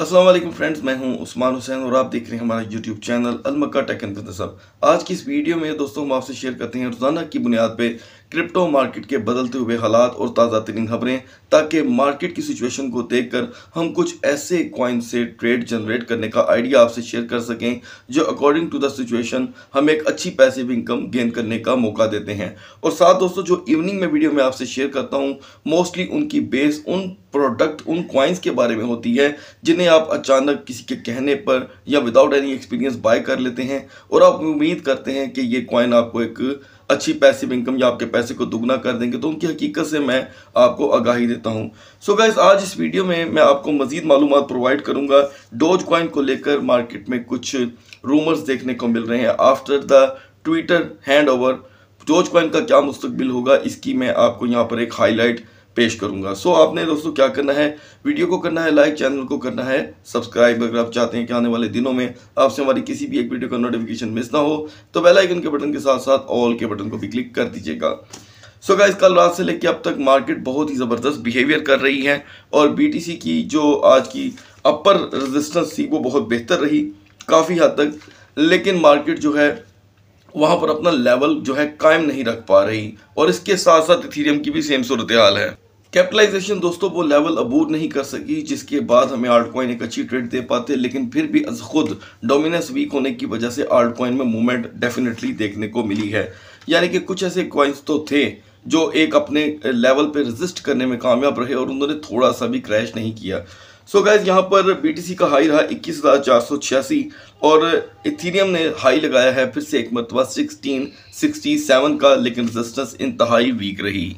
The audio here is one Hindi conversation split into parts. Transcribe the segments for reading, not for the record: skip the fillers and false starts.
अस्सलाम वालेकुम फ्रेंड्स, मैं हूं उस्मान हुसैन और आप देख रहे हैं हमारा YouTube चैनल अलमका टेक। आज की इस वीडियो में दोस्तों हम आपसे शेयर करते हैं रोज़ाना की बुनियाद पे क्रिप्टो मार्केट के बदलते हुए हालात और ताज़ा तरीन खबरें, ताकि मार्केट की सिचुएशन को देखकर हम कुछ ऐसे कॉइन से ट्रेड जनरेट करने का आइडिया आपसे शेयर कर सकें जो अकॉर्डिंग टू द सिचुएशन हमें एक अच्छी पैसिव इनकम गेन करने का मौका देते हैं। और साथ दोस्तों जो इवनिंग में वीडियो में आपसे शेयर करता हूँ मोस्टली उनकी बेस उन प्रोडक्ट उन कॉइन्स के बारे में होती है जिन्हें आप अचानक किसी के कहने पर या विदाउट एनी एक्सपीरियंस बाय कर लेते हैं और आप उम्मीद करते हैं कि ये कॉइन आपको एक अच्छी पैसिव इनकम या आपके पैसे को दुगना कर देंगे, तो उनकी हकीकत से मैं आपको आगाही देता हूं। सो गाइस, आज इस वीडियो में मैं आपको मज़ीद मालूमात प्रोवाइड करूंगा। डोज कॉइन को लेकर मार्केट में कुछ रूमर्स देखने को मिल रहे हैं after the Twitter hand over. Dose coin का क्या मुस्तकबिल होगा, इसकी मैं आपको यहाँ पर एक हाईलाइट पेश करूंगा। सो आपने दोस्तों क्या करना है, वीडियो को करना है लाइक, चैनल को करना है सब्सक्राइब। अगर आप चाहते हैं कि आने वाले दिनों में आपसे हमारी किसी भी एक वीडियो का नोटिफिकेशन मिस ना हो, तो बेल आइकन के बटन के साथ साथ ऑल के बटन को भी क्लिक कर दीजिएगा। सो गाइस, कल रात से लेकर अब तक मार्केट बहुत ही ज़बरदस्त बिहेवियर कर रही है और BTC की जो आज की अपर रेजिस्टेंस थी वो बहुत बेहतर रही काफ़ी हद तक, लेकिन मार्केट जो है वहाँ पर अपना लेवल जो है कायम नहीं रख पा रही। और इसके साथ साथ इथेरियम की भी सेम सूरत हाल है। कैपिटलाइजेशन दोस्तों वो लेवल अबूर नहीं कर सकी जिसके बाद हमें आल्ट कॉइन एक अच्छी ट्रेड दे पाते, लेकिन फिर भी अज खुद डोमिनेंस वीक होने की वजह से आल्ट कॉइन में मूवमेंट डेफिनेटली देखने को मिली है। यानी कि कुछ ऐसे कॉइन्स तो थे जो एक अपने लेवल पर रेजिस्ट करने में कामयाब रहे और उन्होंने थोड़ा सा भी क्रैश नहीं किया। सो गाइज, यहाँ पर BTC का हाई रहा 21,486 और इथेरियम ने हाई लगाया है फिर से एक मरतबा 1667 का, लेकिन रेजिस्टेंस इंतहाई वीक रही।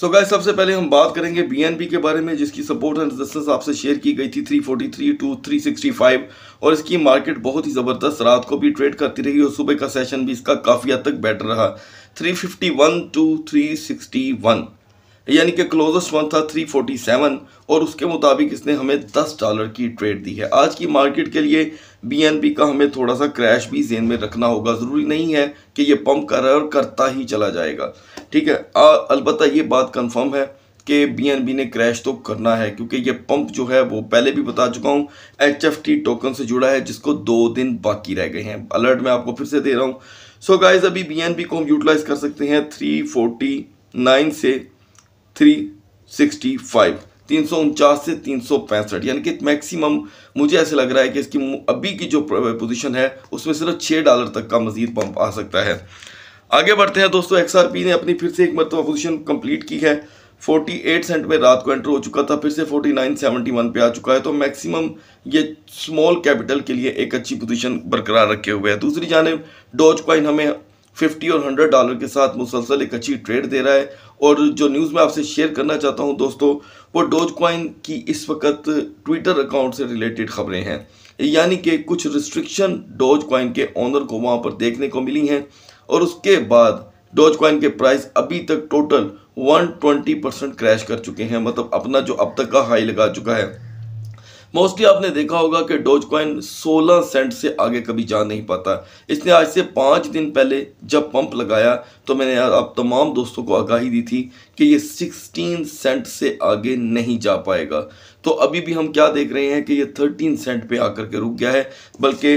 सो गाइज, सबसे पहले हम बात करेंगे BNB के बारे में जिसकी सपोर्ट एंड रेजिस्टेंस आपसे शेयर की गई थी 343 to 365 और इसकी मार्केट बहुत ही ज़बरदस्त रात को भी ट्रेड करती रही और सुबह का सेशन भी इसका काफ़ी हद तक बेटर रहा 351 to 361, यानी कि क्लोजेस्ट वन था 347 और उसके मुताबिक इसने हमें $10 की ट्रेड दी है। आज की मार्केट के लिए BNB का हमें थोड़ा सा क्रैश भी जेन में रखना होगा। ज़रूरी नहीं है कि ये पंप कर रहा है और करता ही चला जाएगा, ठीक है। अलबत्ता ये बात कंफर्म है कि BNB ने क्रैश तो करना है क्योंकि ये पंप जो है वो पहले भी बता चुका हूँ HFT टोकन से जुड़ा है जिसको 2 दिन बाकी रह गए हैं। अलर्ट मैं आपको फिर से दे रहा हूँ। सो गाइज, अभी BNB को हम यूटिलाइज़ कर सकते हैं 349 से 365, 349 से 365, यानी कि मैक्सिमम मुझे ऐसे लग रहा है कि इसकी अभी की जो पोजीशन है उसमें सिर्फ $6 तक का मजीद पंप आ सकता है। आगे बढ़ते हैं दोस्तों, XRP ने अपनी फिर से एक मरतबा पोजीशन कंप्लीट की है 48 सेंट में रात को एंटर हो चुका था, फिर से 49.71 पे आ चुका है, तो मैक्सिमम ये स्मॉल कैपिटल के लिए एक अच्छी पोजीशन बरकरार रखे हुए है। दूसरी जानिब डोज कॉइन हमें $50 और $100 के साथ मुसलसल एक अच्छी ट्रेड दे रहा है और जो न्यूज़ मैं आपसे शेयर करना चाहता हूं दोस्तों वो डोज कॉइन की इस वक्त ट्विटर अकाउंट से रिलेटेड खबरें हैं, यानी कि कुछ रिस्ट्रिक्शन डोज कॉइन के ओनर को वहां पर देखने को मिली हैं और उसके बाद डोज कॉइन के प्राइस अभी तक टोटल 120% क्रैश कर चुके हैं, मतलब अपना जो अब तक का हाई लगा चुका है। मोस्टली आपने देखा होगा कि डोज कॉइन 16 सेंट से आगे कभी जा नहीं पाता। इसने आज से 5 दिन पहले जब पंप लगाया तो मैंने आप तमाम दोस्तों को आगाही दी थी कि ये 16 सेंट से आगे नहीं जा पाएगा, तो अभी भी हम क्या देख रहे हैं कि ये 13 सेंट पे आकर के रुक गया है। बल्कि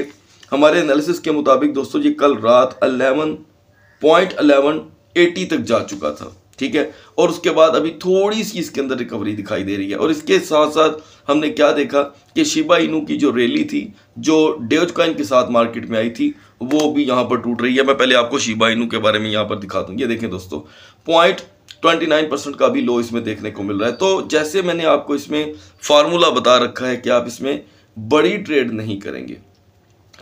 हमारे एनालिसिस के मुताबिक दोस्तों ये कल रात 11.1180 तक जा चुका था, ठीक है, और उसके बाद अभी थोड़ी सी इसके अंदर रिकवरी दिखाई दे रही है। और इसके साथ साथ हमने क्या देखा कि शिबा इनू की जो रैली थी जो डोज कॉइन के साथ मार्केट में आई थी वो भी यहाँ पर टूट रही है। मैं पहले आपको शिबा इनू के बारे में यहाँ पर दिखा दूँ। ये देखें दोस्तों 0.29% का भी लो इसमें देखने को मिल रहा है। तो जैसे मैंने आपको इसमें फार्मूला बता रखा है कि आप इसमें बड़ी ट्रेड नहीं करेंगे,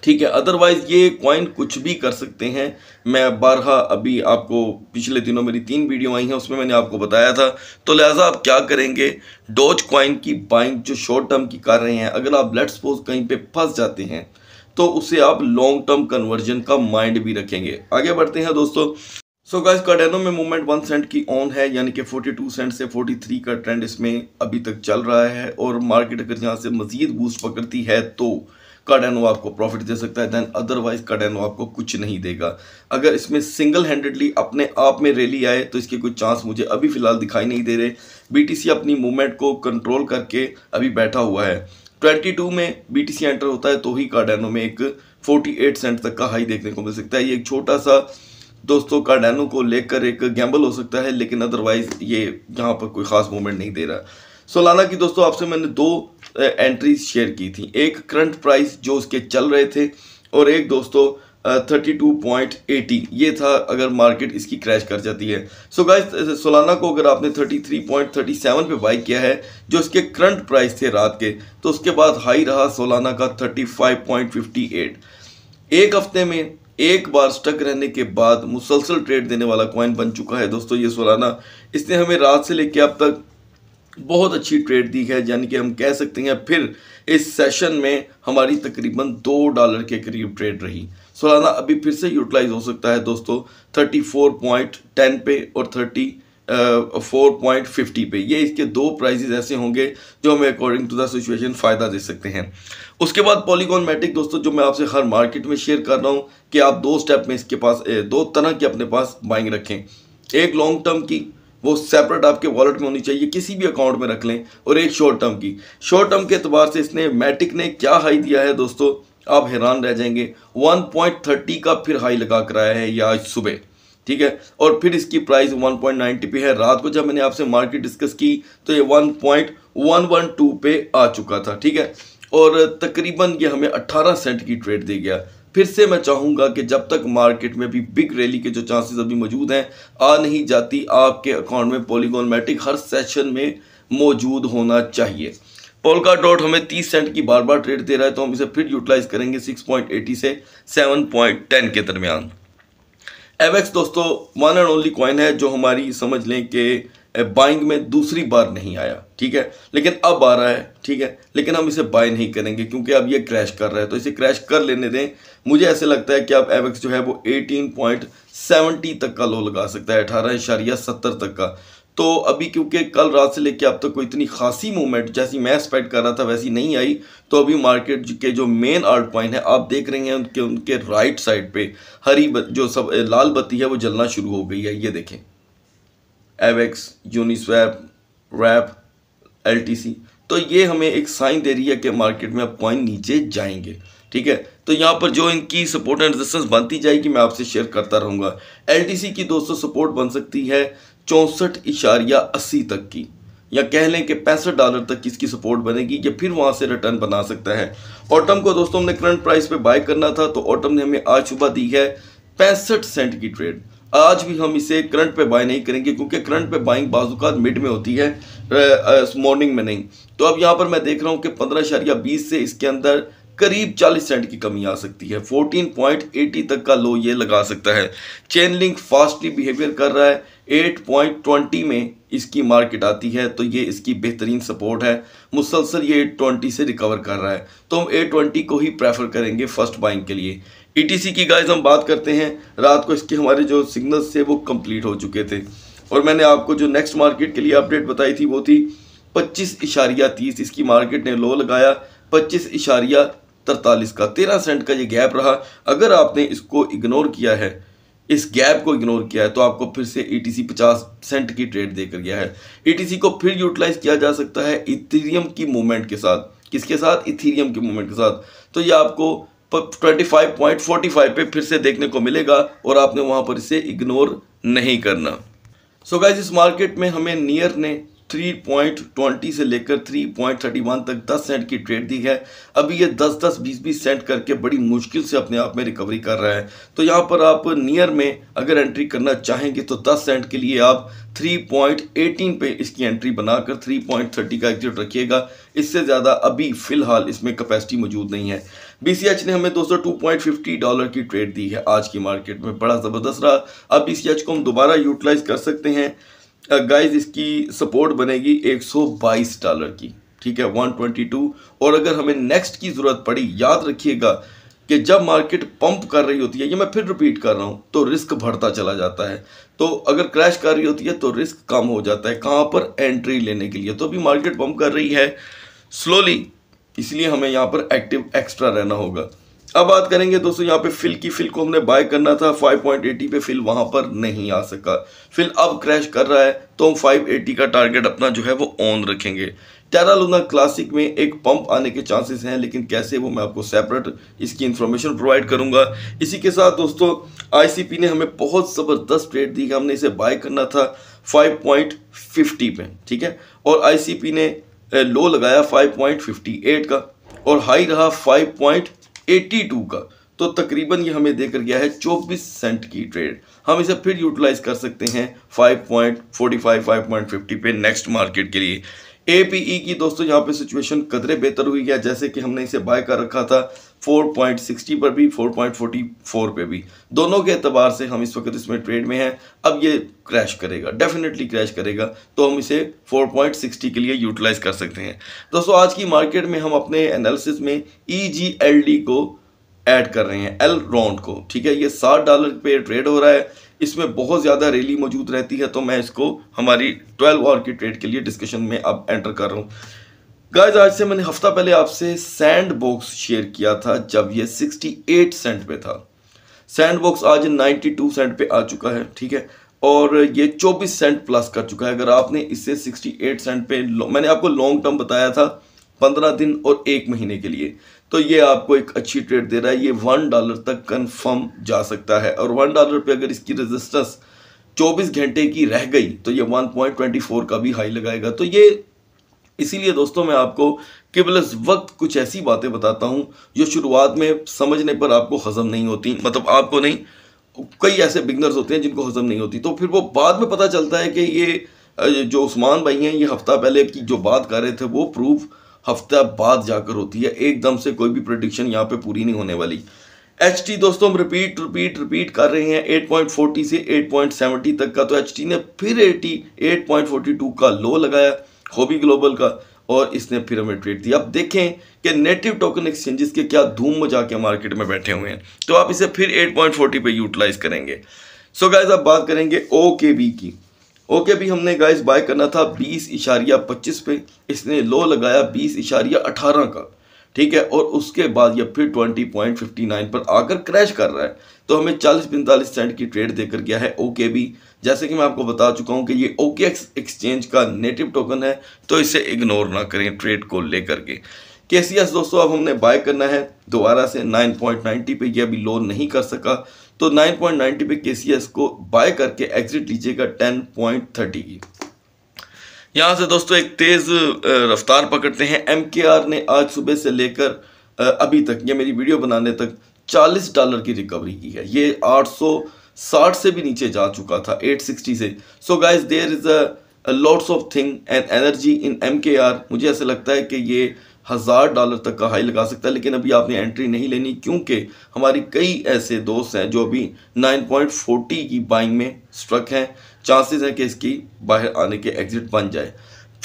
ठीक है, अदरवाइज़ ये कॉइन कुछ भी कर सकते हैं। मैं बारहा अभी आपको पिछले दिनों मेरी 3 वीडियो आई हैं उसमें मैंने आपको बताया था। तो लिहाजा आप क्या करेंगे, डोज कॉइन की बाइंग जो शॉर्ट टर्म की कर रहे हैं, अगर आप लेट्स सपोज कहीं पे फंस जाते हैं तो उसे आप लॉन्ग टर्म कन्वर्जन का माइंड भी रखेंगे। आगे बढ़ते हैं दोस्तों। सो गाइस, कार्डेनो में मूवमेंट 1 सेंट की ऑन है, यानी कि 42 सेंट से 43 का ट्रेंड इसमें अभी तक चल रहा है और मार्केट अगर यहाँ से मजीद बूस्ट पकड़ती है तो कार्डेनो आपको प्रॉफिट दे सकता है, दैन अदरवाइज कार्डेनो आपको कुछ नहीं देगा। अगर इसमें सिंगल हैंडेडली अपने आप में रैली आए तो इसके कुछ चांस मुझे अभी फ़िलहाल दिखाई नहीं दे रहे। BTC अपनी मूवमेंट को कंट्रोल करके अभी बैठा हुआ है। 22 में BTC एंटर होता है तो ही कार्डानो में एक 48 सेंट तक का हाई देखने को मिल सकता है। ये एक छोटा सा दोस्तों कार्डानो को लेकर एक गैम्बल हो सकता है, लेकिन अदरवाइज ये यहाँ पर कोई खास मूवमेंट नहीं दे रहा। सोलाना की दोस्तों आपसे मैंने दो एंट्रीज शेयर की थी, एक करंट प्राइस जो उसके चल रहे थे और एक दोस्तों 32.80 ये था अगर मार्केट इसकी क्रैश कर जाती है। सो गाइस सोलाना को अगर आपने 33.37 पे बाई किया है जो इसके करंट प्राइस थे रात के, तो उसके बाद हाई रहा सोलाना का 35.58। एक हफ्ते में एक बार स्टक रहने के बाद मुसलसल ट्रेड देने वाला कॉइन बन चुका है दोस्तों ये सोलाना। इसने हमें रात से लेकर अब तक बहुत अच्छी ट्रेड दी है, यानी कि हम कह सकते हैं फिर इस सेशन में हमारी तकरीबन $2 के करीब ट्रेड रही। सोलाना अभी फिर से यूटिलाइज हो सकता है दोस्तों 34.10 पे और 34.50 पे। ये इसके दो प्राइजेज ऐसे होंगे जो हमें अकॉर्डिंग टू द सिचुएशन फ़ायदा दे सकते हैं। उसके बाद पॉलीगॉन मैटिक दोस्तों जो मैं आपसे हर मार्केट में शेयर कर रहा हूँ कि आप दो स्टेप में इसके पास दो तरह के अपने पास बाइंग रखें, एक लॉन्ग टर्म की वो सेपरेट आपके वॉलेट में होनी चाहिए किसी भी अकाउंट में रख लें, और एक शॉर्ट टर्म की। शॉर्ट टर्म के एतबार से इसने मैटिक ने क्या हाई दिया है दोस्तों आप हैरान रह जाएंगे, 1.30 का फिर हाई लगा कर आया है या आज सुबह, ठीक है, और फिर इसकी प्राइस 1.90 पे है। रात को जब मैंने आपसे मार्केट डिस्कस की तो ये 1.112 पे आ चुका था, ठीक है, और तकरीबन ये हमें 18 सेंट की ट्रेड दे गया। फिर से मैं चाहूँगा कि जब तक मार्केट में भी बिग रैली के जो चांसेस अभी मौजूद हैं आ नहीं जाती, आपके अकाउंट में पॉलीगॉन मैटिक हर सेशन में मौजूद होना चाहिए। पोलका डॉट हमें 30 सेंट की बार बार ट्रेड दे रहा है तो हम इसे फिर यूटिलाइज करेंगे 6.80 से 7.10 के दरमियान। एवेक्स दोस्तों वन एंड ओनली कॉइन है जो हमारी समझ लें कि बाइंग में दूसरी बार नहीं आया, ठीक है, लेकिन अब आ रहा है, ठीक है, लेकिन हम इसे बाय नहीं करेंगे क्योंकि अब ये क्रैश कर रहा है, तो इसे क्रैश कर लेने दें। मुझे ऐसे लगता है कि अब एवेक्स जो है वो 18.70 तक का लो लगा सकता है, 18.70 तक का। तो अभी क्योंकि कल रात से लेकर अब तक कोई इतनी खासी मूवमेंट जैसी मैं एक्सपेक्ट कर रहा था वैसी नहीं आई, तो अभी मार्केट के जो मेन आर्ट पॉइंट है आप देख रहे हैं उनके राइट साइड पे हरी जो सब लाल बत्ती है वो जलना शुरू हो गई है। ये देखें एवेक्स, यूनिस्वैप, रैप, LTC, तो ये हमें एक साइन दे रही है कि मार्केट में अब कॉइन नीचे जाएंगे, ठीक है। तो यहाँ पर जो इनकी सपोर्ट एंड रेजिस्टेंस बनती जाएगी मैं आपसे शेयर करता रहूँगा। LTC की दोस्तों सपोर्ट बन सकती है 64.80 तक की, या कह लें कि $65 तक इसकी सपोर्ट बनेगी, या फिर वहाँ से रिटर्न बना सकता है। ऑटम को दोस्तों हमने करंट प्राइस पे बाय करना था, तो ऑटम ने हमें आज सुबह दी है 65 सेंट की ट्रेड। आज भी हम इसे करंट पे बाय नहीं करेंगे क्योंकि करंट पे बाइंग बाजुकात मिड में होती है, मॉर्निंग में नहीं। तो अब यहाँ पर मैं देख रहा हूँ कि 15.20 से इसके अंदर करीब 40 सेंट की कमी आ सकती है, 14.80 तक का लो ये लगा सकता है। चेन लिंक फास्टली बिहेवियर कर रहा है, 8.20 में इसकी मार्केट आती है तो ये इसकी बेहतरीन सपोर्ट है। मुसलसल ये 8.20 से रिकवर कर रहा है तो हम 8.20 को ही प्रेफर करेंगे फर्स्ट बाइंग के लिए। ETC की गाइज हम बात करते हैं, रात को इसके हमारे जो सिग्नल्स थे वो कंप्लीट हो चुके थे, और मैंने आपको जो नेक्स्ट मार्केट के लिए अपडेट बताई थी वो थी 25.30। इसकी मार्केट ने लो लगाया 25.43 का, 13 सेंट का ये गैप रहा। अगर आपने इसको इग्नोर किया है, इस गैप को इग्नोर किया है, तो आपको फिर से ETC 50 सेंट की ट्रेड देकर गया है। ETC को फिर यूटिलाइज किया जा सकता है इथेरियम की मूवमेंट के साथ। किसके साथ? इथेरियम की मूवमेंट के साथ। तो ये आपको 25.45 पे फिर से देखने को मिलेगा और आपने वहाँ पर इसे इग्नोर नहीं करना। सो गाइज इस मार्केट में हमें नियर ने 3.20 से लेकर 3.31 तक 10 सेंट की ट्रेड दी है। अभी ये 10-10, 20-20 सेंट करके बड़ी मुश्किल से अपने आप में रिकवरी कर रहा है। तो यहाँ पर आप नियर में अगर एंट्री करना चाहेंगे तो 10 सेंट के लिए आप 3.18 पे इसकी एंट्री बनाकर 3.30 का एग्जिट रखिएगा। इससे ज़्यादा अभी फ़िलहाल इसमें कैपेसिटी मौजूद नहीं है। BCH ने हमें दोस्तों $2.50 की ट्रेड दी है आज की मार्केट में, बड़ा ज़बरदस्त रहा। अब BCH को हम दोबारा यूटिलाइज़ कर सकते हैं। गाइज इसकी सपोर्ट बनेगी $122 की, ठीक है, 122। और अगर हमें नेक्स्ट की ज़रूरत पड़ी, याद रखिएगा कि जब मार्केट पंप कर रही होती है, ये मैं फिर रिपीट कर रहा हूँ, तो रिस्क बढ़ता चला जाता है। तो अगर क्रैश कर रही होती है तो रिस्क कम हो जाता है। कहाँ पर? एंट्री लेने के लिए। तो अभी मार्केट पंप कर रही है स्लोली, इसलिए हमें यहाँ पर एक्टिव एक्स्ट्रा रहना होगा। अब बात करेंगे दोस्तों यहाँ पे फिल की। फिल को हमने बाय करना था 5.80 पे, फिल वहाँ पर नहीं आ सका। फिल अब क्रैश कर रहा है तो हम 580 का टारगेट अपना जो है वो ऑन रखेंगे। टेरा लूना क्लासिक में एक पंप आने के चांसेस हैं, लेकिन कैसे वो मैं आपको सेपरेट इसकी इन्फॉर्मेशन प्रोवाइड करूंगा। इसी के साथ दोस्तों आईसीपी ने हमें बहुत ज़बरदस्त ट्रेड दी है। हमने इसे बाय करना था 5.50 पे, ठीक है, और आईसीपी ने लो लगाया 5.58 का और हाई रहा 5.82 का, तो तकरीबन ये हमें देकर गया है 24 सेंट की ट्रेड। हम इसे फिर यूटिलाइज कर सकते हैं 5.45 5.50 पे नेक्स्ट मार्केट के लिए। एपीई की दोस्तों यहाँ पे सिचुएशन कदरे बेहतर हुई है, जैसे कि हमने इसे बाय कर रखा था 4.60 पर भी 4.44 पे भी, दोनों के अतबार से हम इस वक्त इसमें ट्रेड में हैं। अब ये क्रैश करेगा, डेफिनेटली क्रैश करेगा, तो हम इसे 4.60 के लिए यूटिलाइज कर सकते हैं। दोस्तों आज की मार्केट में हम अपने एनालिसिस में EGLD को ऐड कर रहे हैं, एल राउंड को, ठीक है। ये $60 पे ट्रेड हो रहा है, इसमें बहुत ज़्यादा रैली मौजूद रहती है, तो मैं इसको हमारी 12 आवर की ट्रेड के लिए डिस्कशन में अब एंटर कर रहा हूँ। गाइस आज से मैंने हफ्ता पहले आपसे सैंड बॉक्स शेयर किया था जब ये 68 सेंट पे था। सैंड बॉक्स आज 92 सेंट पे आ चुका है, ठीक है, और ये 24 सेंट प्लस कर चुका है। अगर आपने इससे 68 सेंट पे, मैंने आपको लॉन्ग टर्म बताया था 15 दिन और 1 महीने के लिए, तो ये आपको एक अच्छी ट्रेड दे रहा है। ये $1 तक कंफर्म जा सकता है, और $1 पे अगर इसकी रेजिस्टेंस 24 घंटे की रह गई तो ये 1.24 का भी हाई लगाएगा। तो ये इसीलिए दोस्तों मैं आपको केवल इस वक्त कुछ ऐसी बातें बताता हूँ जो शुरुआत में समझने पर आपको हजम नहीं होती, मतलब आपको नहीं, कई ऐसे बिगनर्स होते हैं जिनको हजम नहीं होती, तो फिर वो बाद में पता चलता है कि ये जो उस्मान भाई हैं ये हफ्ता पहले की जो बात कर रहे थे वो प्रूफ हफ्ता बाद जाकर होती है, एकदम से कोई भी प्रेडिक्शन यहाँ पे पूरी नहीं होने वाली। HT दोस्तों हम रिपीट कर रहे हैं 8.40 से 8.70 तक का, तो HT ने फिर 8.42 का लो लगाया हॉबी ग्लोबल का, और इसने फिर हमें ट्रेड दिया। अब देखें कि नेटिव टोकन एक्सचेंजेस के क्या धूम मचा के मार्केट में बैठे हुए हैं, तो आप इसे फिर 8.40 पे यूटिलाइज करेंगे। सो गाइज अब बात करेंगे OKB की। OKB हमने गाइस बाय करना था 20.25 पे, इसने लो लगाया 20.18 का, ठीक है, और उसके बाद ये फिर 20.59 पर आकर क्रैश कर रहा है, तो हमें 40-45 सेंट की ट्रेड देकर गया है OKB। जैसे कि मैं आपको बता चुका हूँ कि ये OKEx एक्सचेंज का नेटिव टोकन है, तो इसे इग्नोर ना करें ट्रेड को लेकर के। KCS दोस्तों अब हमने बाय करना है दोबारा से 9.90 पे, ये अभी लो नहीं कर सका, तो 9.90 पे KCS को बाय करके एग्जिट लीजिएगा 10.30 की। यहाँ से दोस्तों एक तेज़ रफ्तार पकड़ते हैं। MKR ने आज सुबह से लेकर अभी तक, ये मेरी वीडियो बनाने तक $40 की रिकवरी की है। ये 860 से भी नीचे जा चुका था, 860 से। So guys there is a lots of thing and energy in MKR। मुझे ऐसा लगता है कि ये $1000 तक का हाई लगा सकता है, लेकिन अभी आपने एंट्री नहीं लेनी, क्योंकि हमारी कई ऐसे दोस्त हैं जो अभी 9.40 की बाइंग में स्ट्रक हैं। चांसेस हैं कि इसकी बाहर आने के एग्जिट बन जाए।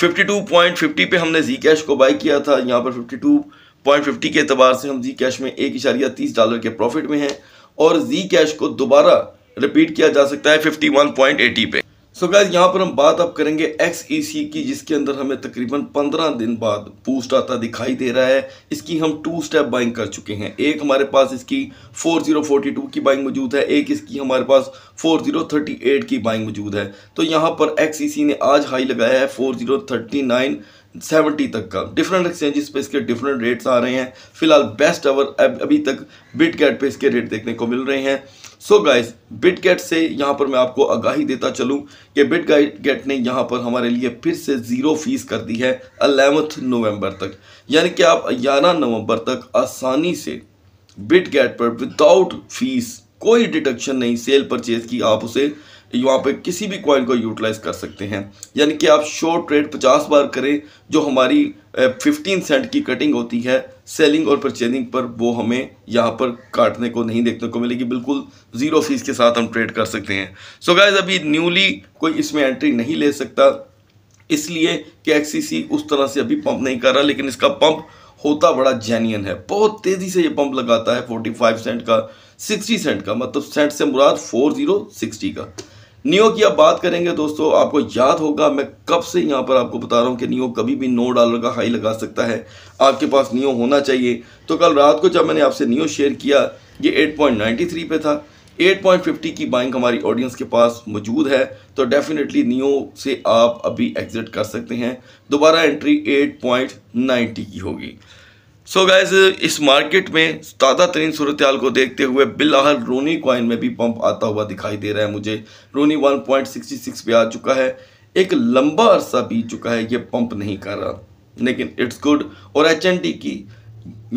52.50 पे हमने जी कैश को बाई किया था, यहाँ पर 52.50 के अतबार से हम जी कैश में $1.30 के प्रॉफिट में हैं, और जी कैश को दोबारा रिपीट किया जा सकता है 51.80 पे। सो गाइस यहाँ पर हम बात अब करेंगे XEC की, जिसके अंदर हमें तकरीबन 15 दिन बाद बूस्ट आता दिखाई दे रहा है। इसकी हम 2 स्टेप बाइंग कर चुके हैं। एक हमारे पास इसकी 4042 की बाइंग मौजूद है, एक इसकी हमारे पास 4038 की बाइंग मौजूद है। तो यहाँ पर XEC ने आज हाई लगाया है 4039.70 तक का। डिफरेंट एक्सचेंजेस पे इसके डिफरेंट रेट्स आ रहे हैं। फिलहाल बेस्ट आवर अभी तक बिटगेट पे इसके रेट देखने को मिल रहे हैं। सो गाइस बिटगेट से यहाँ पर मैं आपको आगाही देता चलूँ कि बिटगेट ने यहाँ पर हमारे लिए फिर से 0 फीस कर दी है 11 नवंबर तक, यानी कि आप 11 नवंबर तक आसानी से बिटगेट पर विदाउट फीस, कोई डिडक्शन नहीं, सेल परचेज की, आप उसे यहाँ पे किसी भी कॉइन को यूटिलाइज कर सकते हैं। यानी कि आप शॉर्ट ट्रेड 50 बार करें, जो हमारी 15 सेंट की कटिंग होती है सेलिंग और परचेजिंग पर, वो हमें यहाँ पर काटने को नहीं देखने को मिलेगी। बिल्कुल 0 फीस के साथ हम ट्रेड कर सकते हैं। सो गाइज अभी न्यूली कोई इसमें एंट्री नहीं ले सकता, इसलिए कि XCC उस तरह से अभी पंप नहीं कर रहा, लेकिन इसका पंप होता बड़ा जेन्युइन है। बहुत तेज़ी से ये पंप लगाता है 45 सेंट का, 60 सेंट का, मतलब सेंट से मुराद 4060 का। नियो की आप बात करेंगे दोस्तों, आपको याद होगा मैं कब से यहाँ पर आपको बता रहा हूँ कि नियो कभी भी $9 का हाई लगा सकता है, आपके पास नियो होना चाहिए। तो कल रात को जब मैंने आपसे नियो शेयर किया ये 8.93 पे था, 8.50 की बाइंग हमारी ऑडियंस के पास मौजूद है, तो डेफिनेटली नियो से आप अभी एग्जिट कर सकते हैं। दोबारा एंट्री 8.90 की होगी। सो गाइज इस मार्केट में ताज़ा तरीन सूरत हाल को देखते हुए बिलहाल रोनी कॉइन में भी पंप आता हुआ दिखाई दे रहा है मुझे। रोनी 1.66 पे आ चुका है, एक लंबा अरसा बीत चुका है ये पंप नहीं कर रहा, लेकिन इट्स गुड। और HND की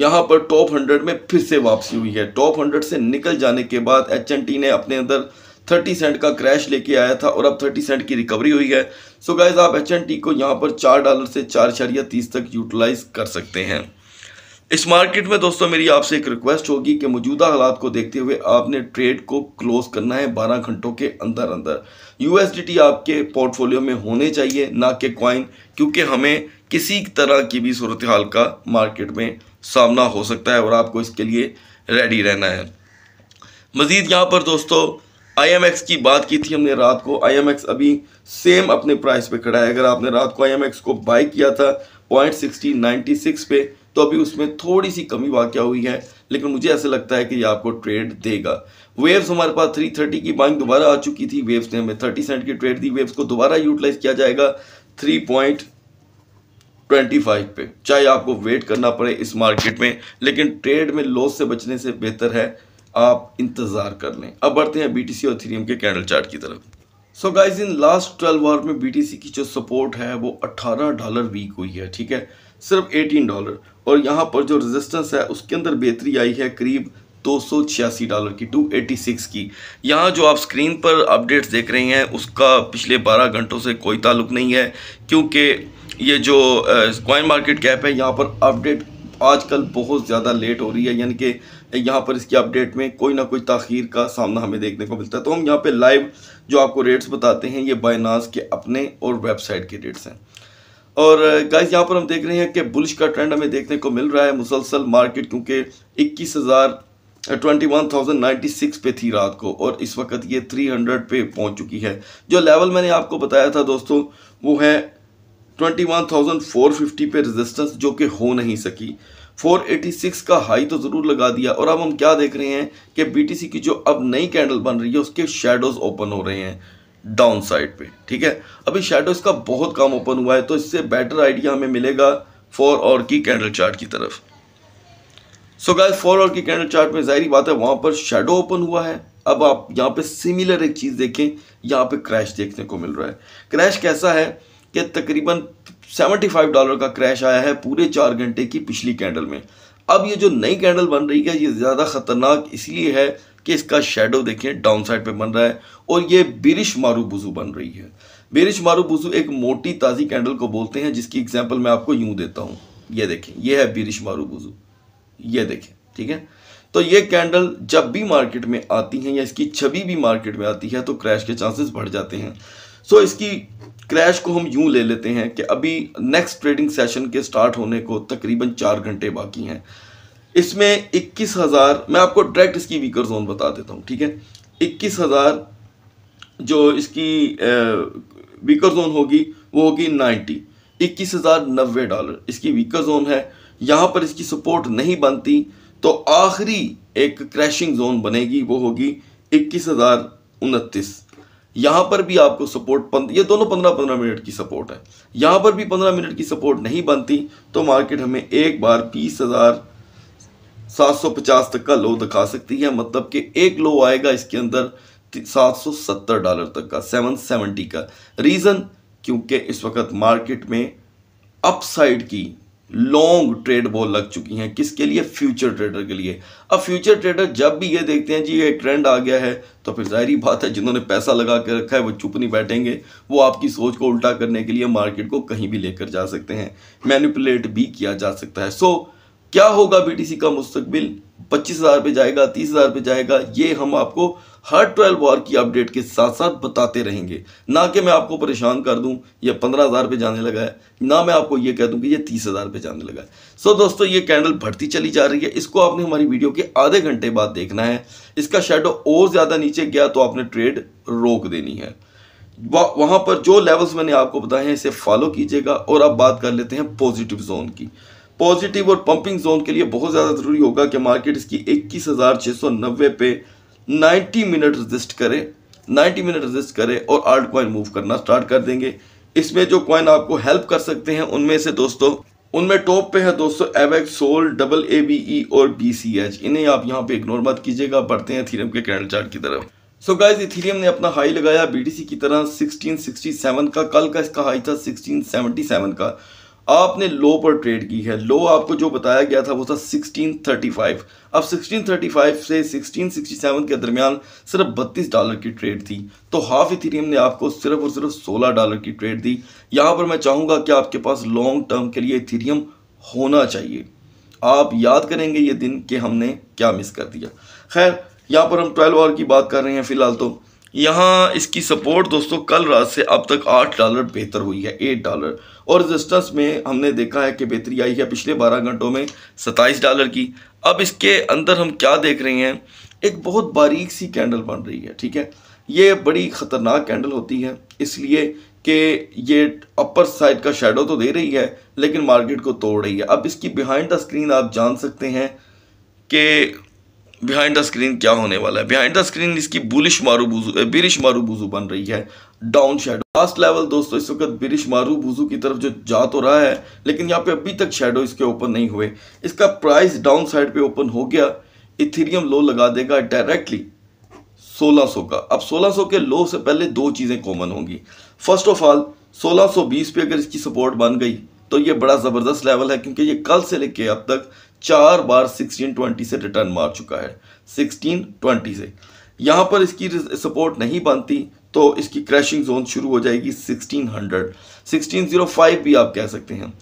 यहाँ पर टॉप 100 में फिर से वापसी हुई है। टॉप 100 से निकल जाने के बाद HND ने अपने अंदर 30 सेंट का क्रैश लेके आया था और अब 30 सेंट की रिकवरी हुई है। सो गाइज आप HND को यहाँ पर $4 से 4.30 तक यूटिलाइज कर सकते हैं। इस मार्केट में दोस्तों मेरी आपसे एक रिक्वेस्ट होगी कि मौजूदा हालात को देखते हुए आपने ट्रेड को क्लोज करना है 12 घंटों के अंदर अंदर। USDT आपके पोर्टफोलियो में होने चाहिए, ना कि कॉइन, क्योंकि हमें किसी तरह की भी सूरत हाल का मार्केट में सामना हो सकता है और आपको इसके लिए रेडी रहना है। मज़ीद यहाँ पर दोस्तों IMX की बात की थी हमने रात को। IMX अभी सेम अपने प्राइस पे खड़ा है। अगर आपने रात को IMX को बाय किया था 0.6096 पे, तो अभी उसमें थोड़ी सी कमी वाक़या हुई है, लेकिन मुझे ऐसा लगता है कि ये आपको ट्रेड देगा। वेव्स हमारे पास 330 की बाइंग दोबारा आ चुकी थी। वेव्स ने हमें 30 सेंट की ट्रेड दी। वेव्स को दोबारा यूटिलाइज किया जाएगा 3.25 पे, चाहे आपको वेट करना पड़े इस मार्केट में, लेकिन ट्रेड में लॉस से बचने से बेहतर है आप इंतज़ार कर लें। अब बढ़ते हैं BTC और इथेरियम के कैंडल चार्ट की तरफ। So guys in last 12 hour में BTC की जो सपोर्ट है वो $18 वीक हुई है, ठीक है, सिर्फ $18, और यहाँ पर जो रेजिस्टेंस है उसके अंदर बेहतरी आई है करीब $286 की, 286 की। यहाँ जो आप स्क्रीन पर अपडेट्स देख रहे हैं उसका पिछले 12 घंटों से कोई ताल्लुक नहीं है, क्योंकि ये जो कॉइन मार्केट कैप है यहाँ पर अपडेट आजकल बहुत ज़्यादा लेट हो रही है, यानी कि यहाँ पर इसकी अपडेट में कोई ना कोई ताखीर का सामना हमें देखने को मिलता है। तो हम यहाँ पे लाइव जो आपको रेट्स बताते हैं ये बाइनांस के अपने और वेबसाइट के रेट्स हैं। और गाइस यहाँ पर हम देख रहे हैं कि बुलिश का ट्रेंड हमें देखने को मिल रहा है मुसलसल। मार्केट क्योंकि 21,096 पे थी रात को और इस वक्त ये 300 पे पहुँच चुकी है। जो लेवल मैंने आपको बताया था दोस्तों वो है 21,450 पे रेजिस्टेंस, जो कि हो नहीं सकी। 486 का हाई तो ज़रूर लगा दिया। और अब हम क्या देख रहे हैं कि BTC की जो अब नई कैंडल बन रही है उसके शेडोज़ ओपन हो रहे हैं डाउन साइड पे, ठीक है। अभी शेडोज़ का बहुत कम ओपन हुआ है, तो इससे बेटर आइडिया हमें मिलेगा 4 आवर की कैंडल चार्ट की तरफ। सो गाइस 4 आवर की कैंडल चार्ट में ज़ाहिर बात है वहाँ पर शेडो ओपन हुआ है। अब आप यहाँ पर सिमिलर एक चीज़ देखें, यहाँ पर क्रैश देखने को मिल रहा है। क्रैश कैसा है कि तकरीबन $75 का क्रैश आया है पूरे 4 घंटे की पिछली कैंडल में। अब ये जो नई कैंडल बन रही है ये ज़्यादा ख़तरनाक इसलिए है कि इसका शेडो देखें डाउन साइड पे बन रहा है और ये बेरिश मारूबुजू बन रही है। बेरिश मारूबुजू एक मोटी ताज़ी कैंडल को बोलते हैं, जिसकी एग्जांपल मैं आपको यूँ देता हूँ। ये देखें, ये है बेरिश मारूबुजू, ये देखें, ठीक है। तो ये कैंडल जब भी मार्केट में आती हैं या इसकी छवि भी मार्केट में आती है तो क्रैश के चांसेस बढ़ जाते हैं। सो इसकी क्रैश को हम यूं ले लेते हैं कि अभी नेक्स्ट ट्रेडिंग सेशन के स्टार्ट होने को तकरीबन 4 घंटे बाकी हैं। इसमें 21,000, मैं आपको डायरेक्ट इसकी वीकर जोन बता देता हूं, ठीक है। 21,000 जो इसकी वीकर जोन होगी वो होगी 90, $21,090 इसकी वीकर जोन है। यहाँ पर इसकी सपोर्ट नहीं बनती तो आखिरी एक क्रैशिंग जोन बनेगी, वो होगी 21,029। यहाँ पर भी आपको सपोर्ट, ये दोनों 15-15 मिनट की सपोर्ट है, यहाँ पर भी 15 मिनट की सपोर्ट नहीं बनती तो मार्केट हमें एक बार 20,750 तक का लो दिखा सकती है। मतलब कि एक लो आएगा इसके अंदर $770 तक का, 770 का। रीज़न क्योंकि इस वक्त मार्केट में अपसाइड की लॉन्ग ट्रेड बॉल लग चुकी हैं। किसके लिए? फ्यूचर ट्रेडर के लिए। अब फ्यूचर ट्रेडर जब भी ये देखते हैं जी ये ट्रेंड आ गया है तो फिर जाहिर बात है जिन्होंने पैसा लगा के रखा है वो चुप नहीं बैठेंगे, वो आपकी सोच को उल्टा करने के लिए मार्केट को कहीं भी लेकर जा सकते हैं, मैनिपुलेट भी किया जा सकता है। सो क्या होगा बीटीसी का मुस्तकबिल, 25,000 पे जाएगा, 30,000 पे जाएगा, ये हम आपको हर 12 आवर की अपडेट के साथ साथ बताते रहेंगे। ना कि मैं आपको परेशान कर दूं ये 15,000 पे जाने लगा है, ना मैं आपको ये कह दूं कि ये 30,000 पे जाने लगा है। सो दोस्तों ये कैंडल बढ़ती चली जा रही है, इसको आपने हमारी वीडियो के आधे घंटे बाद देखना है। इसका शेडो और ज़्यादा नीचे गया तो आपने ट्रेड रोक देनी है। वहाँ पर जो लेवल्स मैंने आपको बताए हैं इसे फॉलो कीजिएगा। और अब बात कर लेते हैं पॉजिटिव जोन की। पॉजिटिव और पंपिंग जोन के लिए बहुत ज़्यादा ज़रूरी होगा कि मार्केट इसकी 21,690 पे 90 मिनट रजिस्ट करे, 90 मिनट रजिस्ट करे और आल्ट कॉइन मूव करना स्टार्ट कर देंगे। इसमें जो कॉइन आपको हेल्प कर सकते हैं उनमें से दोस्तों, उनमें टॉप पे है दोस्तों एवेक्स, सोल, AABE और BCH। इन्हें आप यहाँ पे इग्नोर मत कीजिएगा। बढ़ते हैं थीरम के कैंडल चार्ट की तरफ। सो गाइज इथेरियम ने अपना हाई लगाया बीटीसी की तरह 1667 का, कल का इसका हाई था 1677 का। आपने लो पर ट्रेड की है, लो आपको जो बताया गया था वो था 1635। अब 1635 से 1667 के दरमियान सिर्फ $32 की ट्रेड थी, तो हाफ इथेरियम ने आपको सिर्फ और सिर्फ $16 की ट्रेड दी। यहाँ पर मैं चाहूँगा कि आपके पास लॉन्ग टर्म के लिए इथेरियम होना चाहिए, आप याद करेंगे ये दिन कि हमने क्या मिस कर दिया। खैर यहाँ पर हम 12 आवर की बात कर रहे हैं फिलहाल, तो यहाँ इसकी सपोर्ट दोस्तों कल रात से अब तक $8 बेहतर हुई है, $8, और रेजिस्टेंस में हमने देखा है कि बेहतरी आई है पिछले 12 घंटों में $27 की। अब इसके अंदर हम क्या देख रहे हैं, एक बहुत बारीक सी कैंडल बन रही है, ठीक है। ये बड़ी ख़तरनाक कैंडल होती है इसलिए कि ये अपर साइड का शेडो तो दे रही है लेकिन मार्केट को तोड़ रही है। अब इसकी बिहाइंड द स्क्रीन आप जान सकते हैं कि बिहाइंड द स्क्रीन क्या होने वाला है। बिहाइंड द स्क्रीन इसकी बिरिश मारूबुजू बन रही है, डाउन शेडो। लास्ट लेवल दोस्तों इस वक्त बिरिश मारूबुजू की तरफ जो जा तो रहा है लेकिन यहाँ पे अभी तक शेडो इसके ओपन नहीं हुए। इसका प्राइस डाउन साइड पे ओपन हो गया, इथेरियम लो लगा देगा डायरेक्टली 1600 का। अब 1600 के लो से पहले दो चीज़ें कॉमन होंगी। फर्स्ट ऑफ ऑल 1620 पे अगर इसकी सपोर्ट बन गई तो ये बड़ा ज़बरदस्त लेवल है, क्योंकि ये कल से लेके अब तक 4 बार 1620 से रिटर्न मार चुका है, 1620 से। यहाँ पर इसकी सपोर्ट नहीं बनती तो इसकी क्रैशिंग जोन शुरू हो जाएगी 1600, 1605 भी आप कह सकते हैं।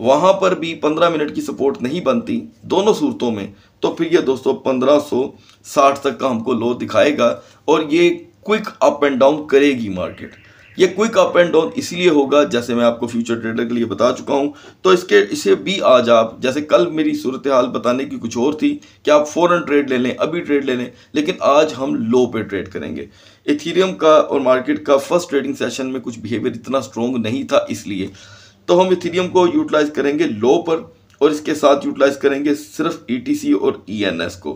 वहाँ पर भी 15 मिनट की सपोर्ट नहीं बनती दोनों सूरतों में, तो फिर ये दोस्तों 1560 तक का हमको लो दिखाएगा और ये क्विक अप एंड डाउन करेगी मार्केट। ये क्विक अप एंड डाउन इसलिए होगा, जैसे मैं आपको फ्यूचर ट्रेडर के लिए बता चुका हूँ, तो इसे भी आज आप, जैसे कल मेरी सूरत हाल बताने की कुछ और थी कि आप फ़ौरन ट्रेड ले लें, अभी ट्रेड ले लें, लेकिन आज हम लो पे ट्रेड करेंगे। इथेरियम का और मार्केट का फर्स्ट ट्रेडिंग सेशन में कुछ बिहेवियर इतना स्ट्रॉन्ग नहीं था, इसलिए तो हम इथेरियम को यूटिलाइज़ करेंगे लो पर और इसके साथ यूटिलाइज़ करेंगे सिर्फ ETC और ENS को,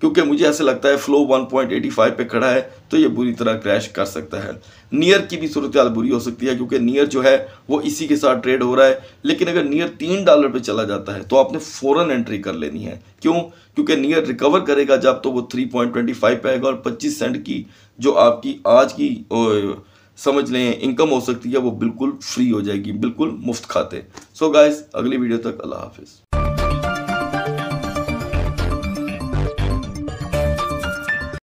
क्योंकि मुझे ऐसा लगता है फ्लो 1.85 पे खड़ा है तो ये बुरी तरह क्रैश कर सकता है। नियर की भी सूरत हाल बुरी हो सकती है, क्योंकि नियर जो है वो इसी के साथ ट्रेड हो रहा है, लेकिन अगर नियर $3 पे चला जाता है तो आपने फ़ौरन एंट्री कर लेनी है। क्यों? क्योंकि नियर रिकवर करेगा जब, तो वो 3.25 पे आएगा और 25 सेंट की जो आपकी आज की समझ लें इनकम हो सकती है वो बिल्कुल फ्री हो जाएगी, बिल्कुल मुफ्त खाते। सो गाइस अगली वीडियो तक अल्लाह हाफिज़।